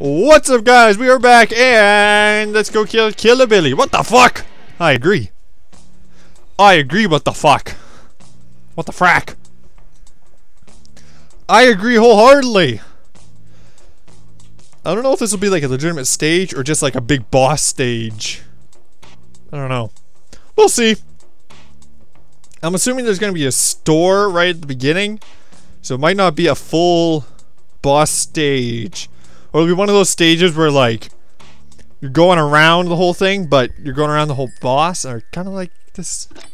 What's up, guys? We are back and let's go kill Killabilly. What the fuck? I agree, what the fuck? What the frack? I agree wholeheartedly. I don't know if this will be like a legitimate stage or just like a big boss stage. I don't know. We'll see. I'm assuming there's gonna be a store right at the beginning, so it might not be a full boss stage. Or it'll be one of those stages where, like, you're going around the whole thing, but you're going around the whole boss, or kind of like this, Juliet,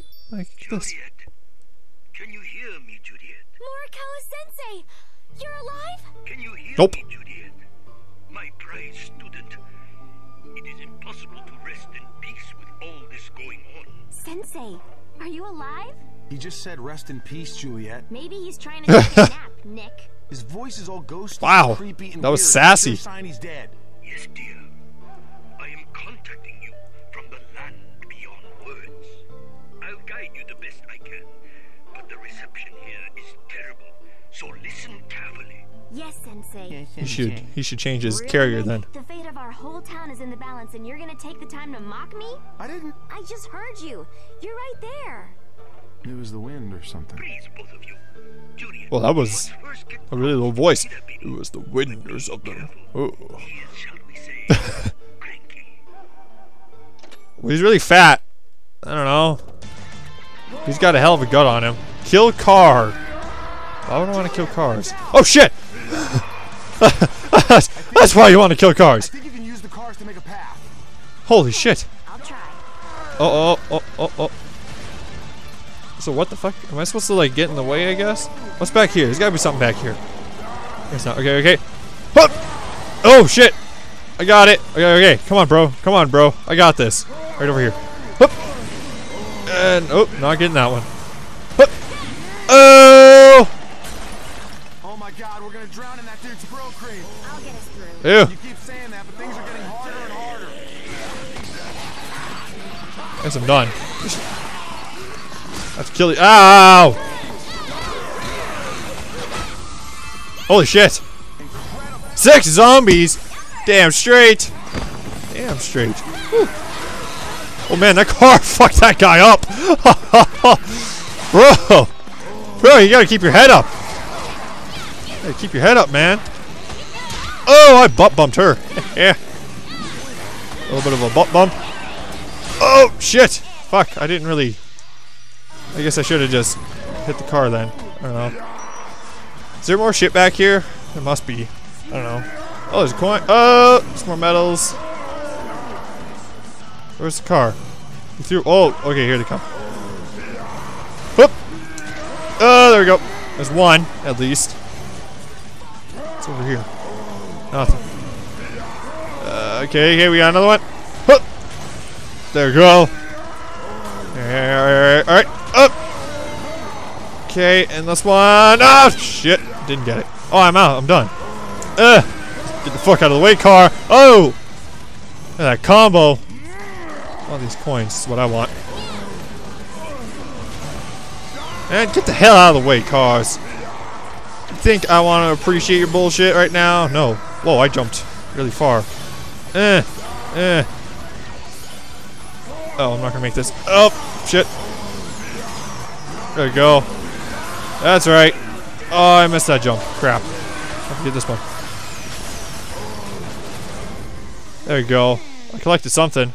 can you hear me, Juliet? Morikawa-sensei, you're alive? Can you hear me, Juliet? My prize student, it is impossible to rest in peace with all this going on. Sensei, are you alive? He just said rest in peace, Juliet. Maybe he's trying to take a nap, Nick. His voice is all ghostly, creepy, and that was sassy. He's dead. Yes, dear. I am contacting you from the land beyond words. I'll guide you the best I can, but the reception here is terrible. So listen carefully. Yes, Sensei. He should change his carrier then. The fate of our whole town is in the balance, and you're gonna take the time to mock me? I didn't. I just heard you. You're right there. It was the wind or something. Please, both of you. Well, that was a really low voice. It was the wind or something. Oh. Well, he's really fat. I don't know. He's got a hell of a gut on him. Kill car. Why would I want to kill cars? Oh shit! That's why you want to kill cars. I think you can use the cars to make a path. Holy shit! Oh. So what the fuck? Am I supposed to like get in the way, I guess? What's back here? There's gotta be something back here. It's not. Okay. Oh! Oh shit! I got it. Okay. Come on, bro. I got this. Right over here. Hup. And oh, not getting that one. Hup. Oh! Oh my god, we're gonna drown in that dude's grill cream. I'll get us through. Ew. You keep saying that, but things are getting harder and harder. I guess I'm done. That's killing. Ow! Holy shit! 6 zombies! Damn straight. Whew. Oh man, that car fucked that guy up! Bro, you gotta keep your head up! Man. Oh, I butt-bumped her. Yeah. A little bit of a butt-bump. Oh, shit! Fuck, I didn't really... I guess I should have just hit the car then. I don't know. Is there more shit back here? There must be. I don't know. Oh, there's a coin. Oh, there's more medals. Where's the car? Oh, okay, here they come. Whoop! Oh, there we go. There's one, at least. It's over here. Nothing. Okay, we got another one. Whoop! There we go. Alright. Up. Okay, and this one. Oh shit! Didn't get it. Oh, I'm out. I'm done. Get the fuck out of the way, car. Oh, look at that combo. All these coins is what I want. And get the hell out of the way, cars. You think I want to appreciate your bullshit right now? No. Whoa, I jumped really far. Oh, I'm not gonna make this. Oh shit. There we go. That's right. Oh, I missed that jump. Crap. I have to get this one. There we go. I collected something.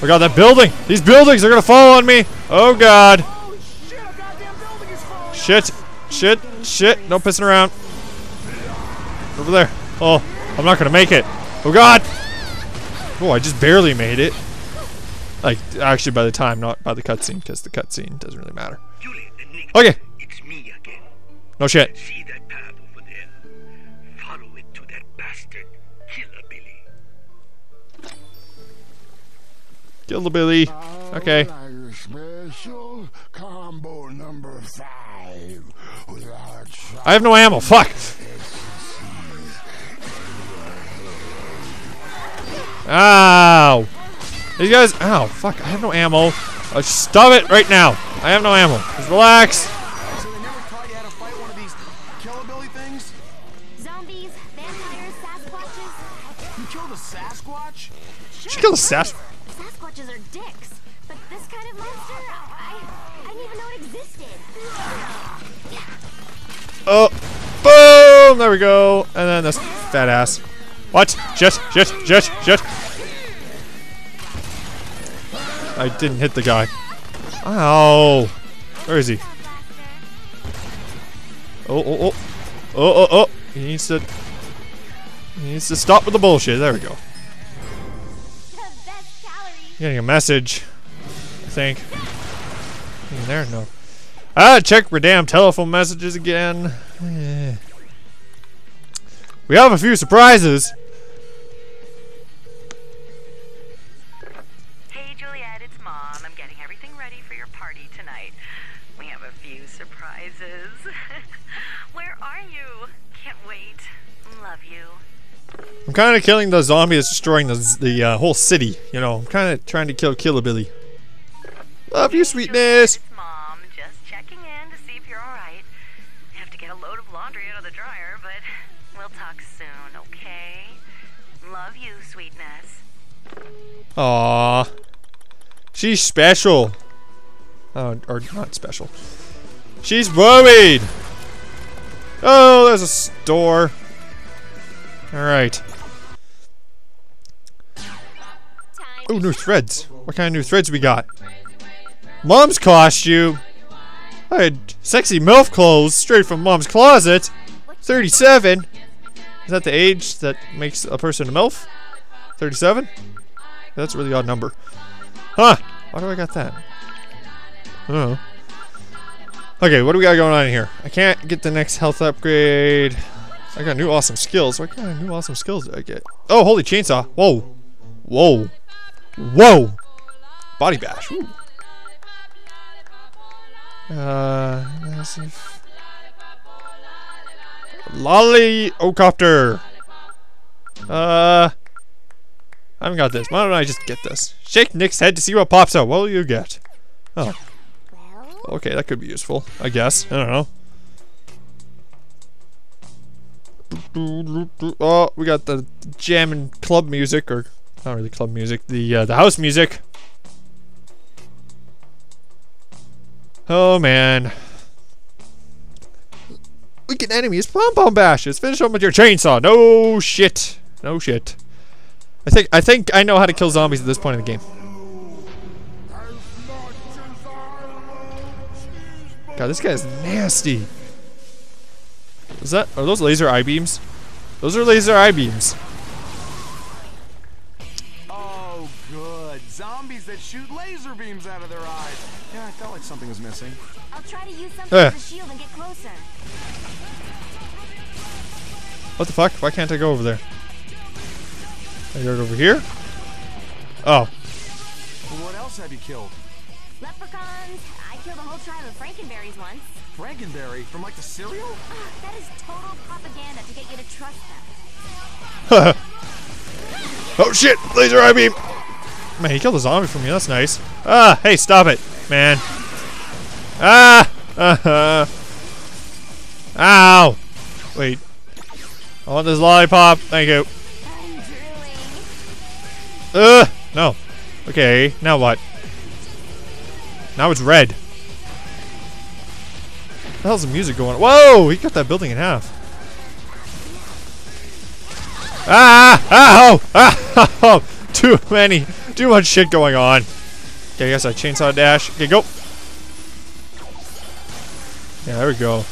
Oh god, that building! These buildings are gonna fall on me! Oh god. Shit. No pissing around. Over there. Oh, I'm not gonna make it. Oh god! Oh, I just barely made it. Like, actually by the time, not by the cutscene, because the cutscene doesn't really matter. Juliet and Nick, okay. It's me again. No shit. See that path over there? Follow it to that bastard Killabilly. Killabilly. Okay. Like special combo number 5. I have no ammo. Fuck. Ow. These guys, ow, fuck, I have no ammo. Stop it right now. I have no ammo. Just relax. So they never taught you how to fight one of these Killabilly things? Zombies, vampires, Sasquatches, You killed a Sasquatch? Sure, she killed a Sasquatch. Sasquatches are dicks, but this kind of monster, I didn't even know it existed. Oh, boom! There we go. And then this fat ass. What? Just. I didn't hit the guy. Ow! Where is he? Oh! He needs to stop with the bullshit. There we go. Getting a message, I think. In there, no. Ah, check for damn telephone messages again. Yeah. We have a few surprises. Hey, Juliet, it's Mom. I'm getting everything ready for your party tonight. We have a few surprises. Where are you? Can't wait. Love you. I'm kind of killing the zombie that's destroying the whole city. You know, I'm kind of trying to kill Killabilly. Love you, sweetness. Juliet, it's Mom. Just checking in to see if you're all right. I have to get a load of laundry out of the dryer, but we'll talk soon, okay? Love you, sweetness. Aww. She's special. Or not special. She's worried. Oh, there's a store. Alright. Oh, new threads. What kind of new threads we got? Mom's costume. I had sexy MILF clothes straight from Mom's closet. 37? Is that the age that makes a person a MILF? 37? That's a really odd number. Huh. Why do I got that? I don't know. Okay, what do we got going on here? I can't get the next health upgrade. I got new awesome skills. What kind of new awesome skills did I get? Oh, holy chainsaw. Whoa. Whoa. Whoa. Body bash. Ooh. Lolly-o-copter. I haven't got this. Why don't I just get this? Shake Nick's head to see what pops out. What will you get? Oh. Okay, that could be useful, I guess. I don't know. Oh, we got the jamming club music, or not really club music, the house music. Oh man. Wicked enemies, pom-pom bashes. Finish them with your chainsaw. No shit. No shit. I think I know how to kill zombies at this point in the game. God, this guy is nasty. Is that, are those laser eye beams? Those are laser eye beams. Oh good. Zombies that shoot laser beams out of their eyes. Yeah, I felt like something was missing. I'll try to use something as a shield and get closer. What the fuck? Why can't I go over there? I got over here? Oh. What else have you killed? Leprechauns. I killed a whole tribe of Frankenberries once. Frankenberry? From like the cereal? That is total propaganda to get you to trust them. Oh shit! Laser eye beam! Man, he killed a zombie for me. That's nice. Ah, hey, stop it, man. Ah! Ow! Wait. I want this lollipop. Thank you. No. Okay, now what? Now it's red. What the hell's the music going on? Whoa! He cut that building in half. Ah! Ow! Ow! Too many. Too much shit going on. Okay, I guess I chainsaw dash. Okay, go. Yeah, there we go.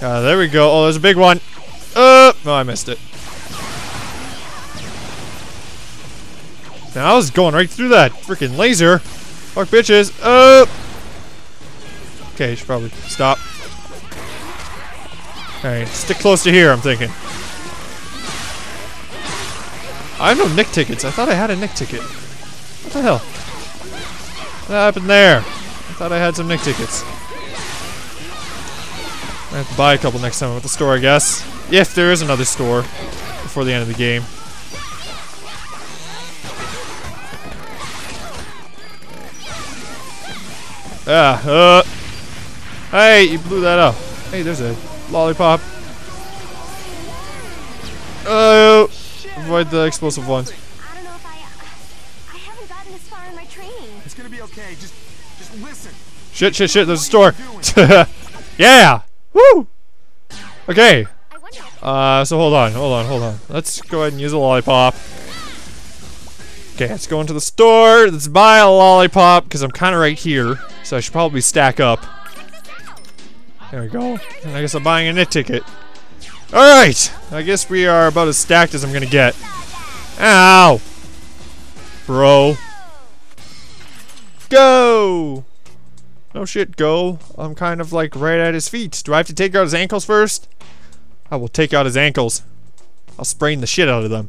There we go. Oh, there's a big one. No, I missed it. Now I was going right through that freaking laser. Fuck bitches. Okay, should probably stop. Alright, stick close to here, I'm thinking. I have no Nick tickets. I thought I had a Nick ticket. What the hell? What happened there? I thought I had some Nick tickets. I have to buy a couple next time at the store, I guess. If there is another store before the end of the game. Hey, you blew that up. Hey, there's a lollipop. Oh. avoid the explosive ones. I don't know if I haven't gotten this far in my training. It's gonna be okay. Just listen. Shit, shit, shit. There's a store. Yeah. Woo. Okay. So hold on. Let's go ahead and use a lollipop. Okay, let's go into the store. Let's buy a lollipop because I'm kind of right here, so I should probably stack up. There we go. And I guess I'm buying a Nick ticket. Alright! I guess we are about as stacked as I'm gonna get. Ow! Bro. Go! No shit, go. I'm kind of like right at his feet. Do I have to take out his ankles first? I will take out his ankles. I'll sprain the shit out of them.